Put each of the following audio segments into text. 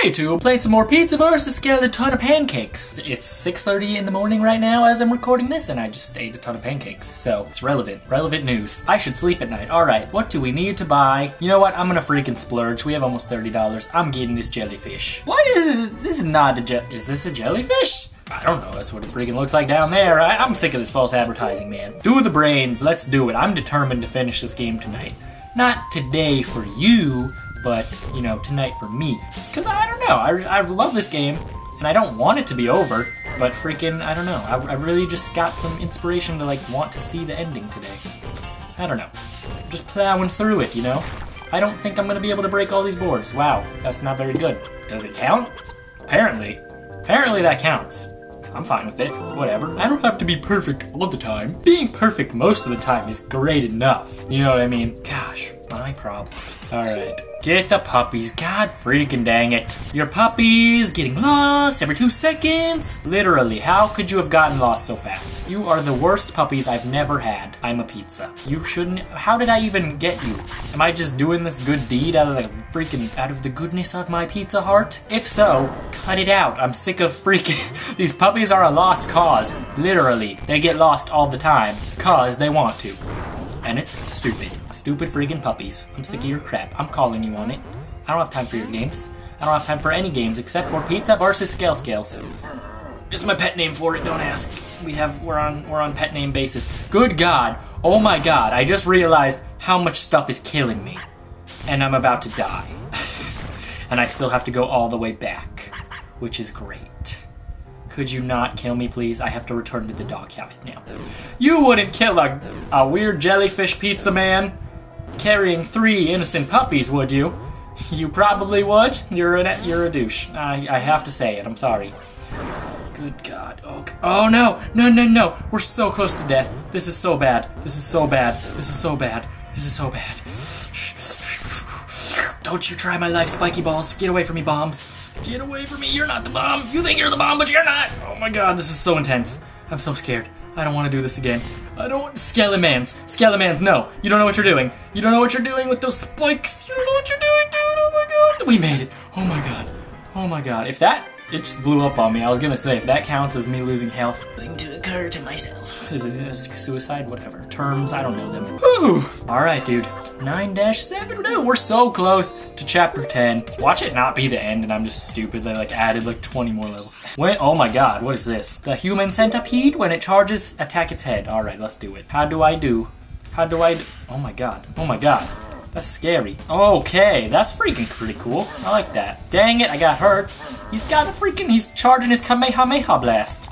try to play some more Pizza vs. Skeletons, a ton of pancakes. It's 6:30 in the morning right now as I'm recording this, and I just ate a ton of pancakes, so it's relevant news. I should sleep at night. Alright, what do we need to buy? You know what, I'm gonna freaking splurge. We have almost $30. I'm getting this jellyfish. What is this? This is not a is this a jellyfish? I don't know, that's what it freaking looks like down there. I'm sick of this false advertising, man. Do the brains, let's do it. I'm determined to finish this game tonight. Not today for you, but, you know, tonight for me. Just because, I don't know, I love this game, and I don't want it to be over, but freaking, I don't know. I really just got some inspiration to, like, want to see the ending today. I don't know. I'm just plowing through it, you know? I don't think I'm going to be able to break all these boards. Wow, that's not very good. Does it count? Apparently. Apparently that counts. I'm fine with it. Whatever. I don't have to be perfect all the time. Being perfect most of the time is great enough. You know what I mean? Gosh, my problems. Alright. Get the puppies. God freaking dang it. Your puppies getting lost every 2 seconds. Literally, how could you have gotten lost so fast? You are the worst puppies I've never had. I'm a pizza. You shouldn't. How did I even get you? Am I just doing this good deed out of the goodness of my pizza heart? If so, cut it out. I'm sick of freaking. These puppies are a lost cause. Literally, they get lost all the time because they want to. And it's stupid. Stupid freaking puppies. I'm sick of your crap. I'm calling you on it. I don't have time for your games. I don't have time for any games except for Pizza vs. Skeletons. This is my pet name for it, don't ask. We're on pet name basis. Good God. Oh my God. I just realized how much stuff is killing me. And I'm about to die. And I still have to go all the way back. Which is great. Could you not kill me, please? I have to return to the doghouse now. You wouldn't kill a weird jellyfish pizza man carrying 3 innocent puppies, would you? You probably would. You're a douche. I have to say it. I'm sorry. Good God. Oh no! No, no, no! We're so close to death. This is so bad. This is so bad. This is so bad. This is so bad. Don't you try my life, spiky balls. Get away from me, bombs. Get away from me, you're not the bomb! You think you're the bomb, but you're not! Oh my God, this is so intense. I'm so scared. I don't want to do this again. I don't want... Skeletons! Skeletons, no! You don't know what you're doing! You don't know what you're doing with those spikes! You don't know what you're doing, dude! Oh my God! We made it! Oh my God. Oh my God. If that... It just blew up on me. I was gonna say, if that counts as me losing health... Going to occur to myself. Is it suicide? Whatever. Terms, I don't know them. Ooh! Alright, dude. 9-7. Dude, we're so close to chapter 10. Watch it not be the end, and I'm just stupid. They, like, added, like, 20 more levels. Wait, oh my God, what is this? The human centipede? When it charges, attack its head. Alright, let's do it. How do I do? How do I do? Oh my God. Oh my God. That's scary. Okay, that's freaking pretty cool. I like that. Dang it, I got hurt. He's got a freaking, he's charging his Kamehameha blast.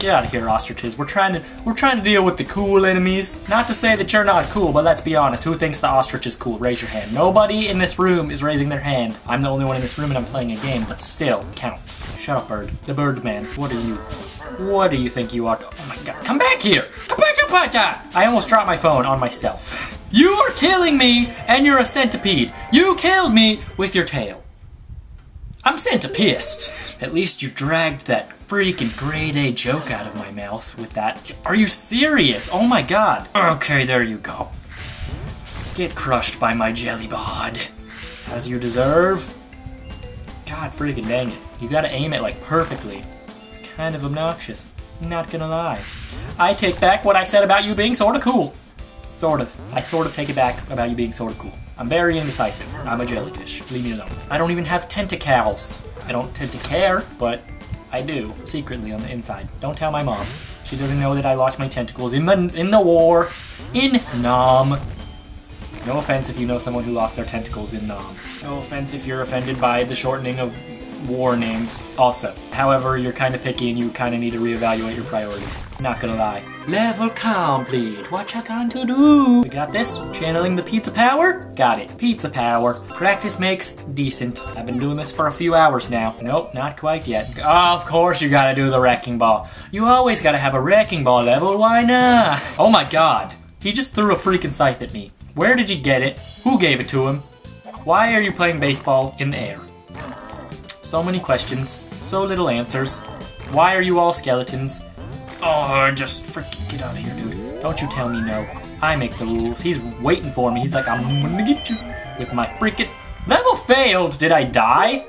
Get out of here, ostriches. We're trying to deal with the cool enemies. Not to say that you're not cool, but let's be honest. Who thinks the ostrich is cool? Raise your hand. Nobody in this room is raising their hand. I'm the only one in this room and I'm playing a game, but still counts. Shut up, bird. The bird man. What are you? What do you think you are? Oh my God. Come back here. Come back here, Pata. I almost dropped my phone on myself. You are killing me, and you're a centipede. You killed me with your tail. I'm centipissed. At least you dragged that freaking grade-A joke out of my mouth with that. Are you serious? Oh my God. Okay, there you go. Get crushed by my jelly bod. As you deserve. God freaking dang it. You gotta aim it, like, perfectly. It's kind of obnoxious. Not gonna lie. I take back what I said about you being sorta cool. Sort of. I sort of take it back about you being sort of cool. I'm very indecisive. I'm a jellyfish. Leave me alone. I don't even have tentacles. I don't tend to care, but I do. Secretly on the inside. Don't tell my mom. She doesn't know that I lost my tentacles in the war. In Nam. No offense if you know someone who lost their tentacles in Nam. No offense if you're offended by the shortening of war names. Also. However, you're kind of picky and you kind of need to reevaluate your priorities. Not gonna lie. Level complete. What you going to do? We got this. Channeling the pizza power. Got it. Pizza power. Practice makes decent. I've been doing this for a few hours now. Nope, not quite yet. Oh, of course you gotta do the wrecking ball. You always gotta have a wrecking ball level. Why not? Oh my God. He just threw a freaking scythe at me. Where did you get it? Who gave it to him? Why are you playing baseball in the air? So many questions, so little answers. Why are you all skeletons? Oh, just freaking get out of here, dude. Don't you tell me no. I make the rules. He's waiting for me. He's like, I'm gonna get you with my freaking... Level failed! Did I die?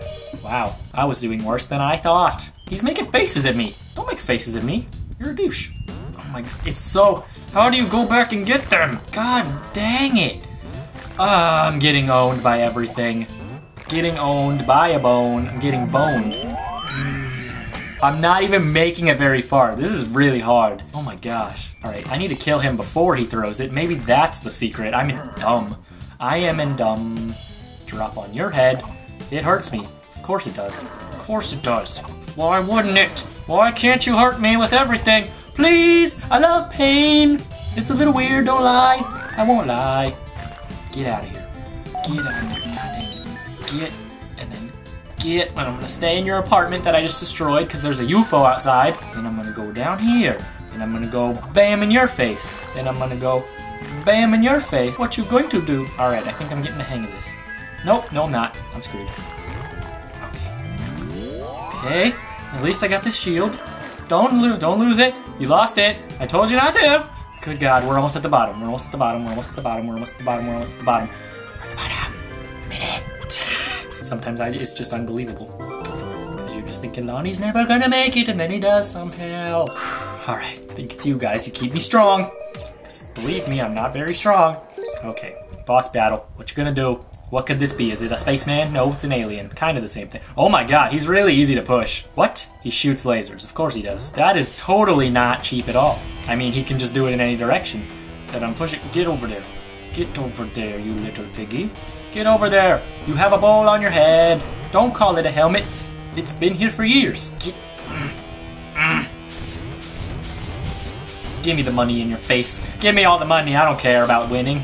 Wow, I was doing worse than I thought. He's making faces at me. Don't make faces at me. You're a douche. Oh my god, it's so... How do you go back and get them? God dang it. I'm getting owned by everything. Getting owned by a bone. I'm getting boned. I'm not even making it very far. This is really hard. Oh my gosh. Alright, I need to kill him before he throws it. Maybe that's the secret. I'm in dumb. I am in dumb. Drop on your head. It hurts me. Of course it does. Of course it does. Why wouldn't it? Why can't you hurt me with everything? Please! I love pain! It's a little weird, don't lie. I won't lie. Get out of here. Get out of here. God dang it. Get. Get. And I'm gonna stay in your apartment that I just destroyed because there's a UFO outside. Then I'm gonna go down here. Then I'm gonna go bam in your face. Then I'm gonna go bam in your face. What you going to do? Alright, I think I'm getting the hang of this. Nope, no I'm not. I'm screwed. Okay. Okay. At least I got this shield. Don't lose it. You lost it. I told you not to. Good God, we're almost at the bottom. We're almost at the bottom. We're almost at the bottom. We're almost at the bottom. We're almost at the bottom. We're at the bottom. I made it. Sometimes it's just unbelievable. Because you're just thinking, Lonnie's never gonna make it, and then he does somehow. Alright, I think it's you guys who keep me strong. Because believe me, I'm not very strong. Okay, boss battle. What you gonna do? What could this be? Is it a spaceman? No, it's an alien. Kind of the same thing. Oh my god, he's really easy to push. What? He shoots lasers. Of course he does. That is totally not cheap at all. I mean, he can just do it in any direction. That I'm pushing. Get over there. Get over there, you little piggy. Get over there! You have a ball on your head! Don't call it a helmet! It's been here for years! Get... Give me the money in your face! Give me all the money! I don't care about winning!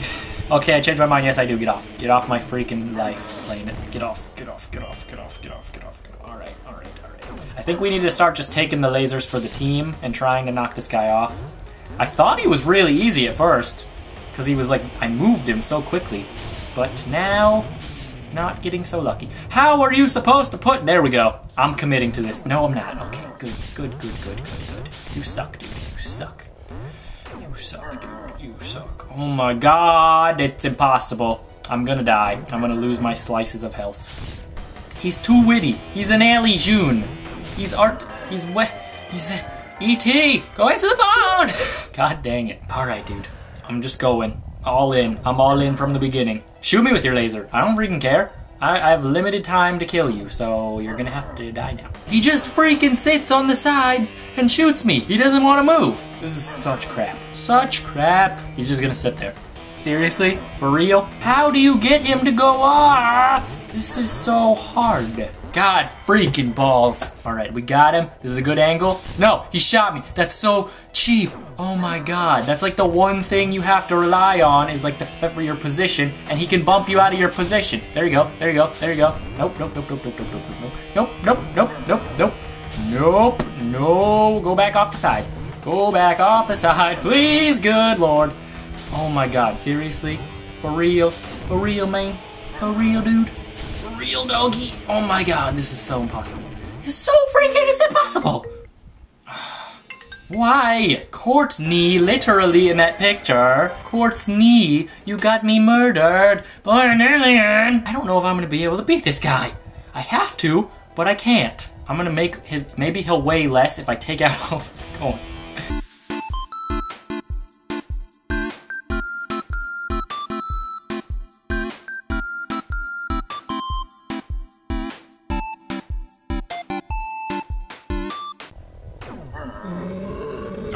Okay, I changed my mind. Yes, I do. Get off. Get off my freaking life, playing it. Get off. Get off. Get off. Get off. Get off. Get off. Get off. Alright, alright, alright. I think we need to start just taking the lasers for the team and trying to knock this guy off. I thought he was really easy at first, because he was like, I moved him so quickly. But now, not getting so lucky. How are you supposed to put... There we go. I'm committing to this. No, I'm not. Okay, good, good, good, good, good, good. You suck, dude. You suck. You suck, dude. You suck. Oh my god, it's impossible. I'm gonna die. I'm gonna lose my slices of health. He's too witty. He's an alien. He's art... He's wet. He's... E.T. Go answer the phone! God dang it. Alright, dude. I'm just going. All in. I'm all in from the beginning. Shoot me with your laser. I don't freaking care. I have limited time to kill you, so you're gonna have to die now. He just freaking sits on the sides and shoots me. He doesn't want to move. This is such crap. Such crap. He's just gonna sit there. Seriously? For real? How do you get him to go off? This is so hard. God freaking balls. Alright, we got him. This is a good angle. No, he shot me. That's so cheap. Oh my god. That's like the one thing you have to rely on is like your position, and he can bump you out of your position. There you go. There you go. There you go. Nope, nope, nope, nope, nope, nope, nope, nope, nope, nope, nope, nope, no. Go back off the side. Go back off the side, please. Good lord. Oh my god. Seriously? For real? For real, man? For real, dude? Real doggy. Oh my god, this is so impossible. It's so freaking it's impossible. Why? Courtney, literally in that picture. Courtney, you got me murdered by an alien. I don't know if I'm gonna be able to beat this guy. I have to, but I can't. I'm gonna make him, maybe he'll weigh less if I take out all of his coins.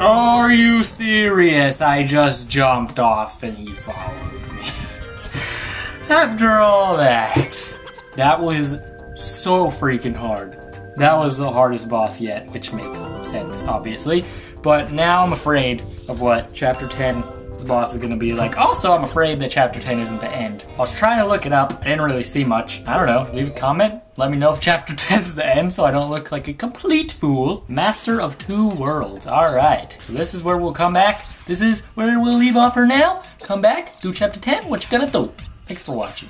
Are you serious? I just jumped off and he followed me. After all that. That was so freaking hard. That was the hardest boss yet, which makes sense, obviously. But now I'm afraid of what Chapter 10's boss is going to be like. Also, I'm afraid that Chapter 10 isn't the end. I was trying to look it up. I didn't really see much. I don't know. Leave a comment. Let me know if Chapter 10's the end so I don't look like a complete fool. Master of Two Worlds. Alright. So this is where we'll come back. This is where we'll leave off for now. Come back, do Chapter 10. What you gonna do? Thanks for watching.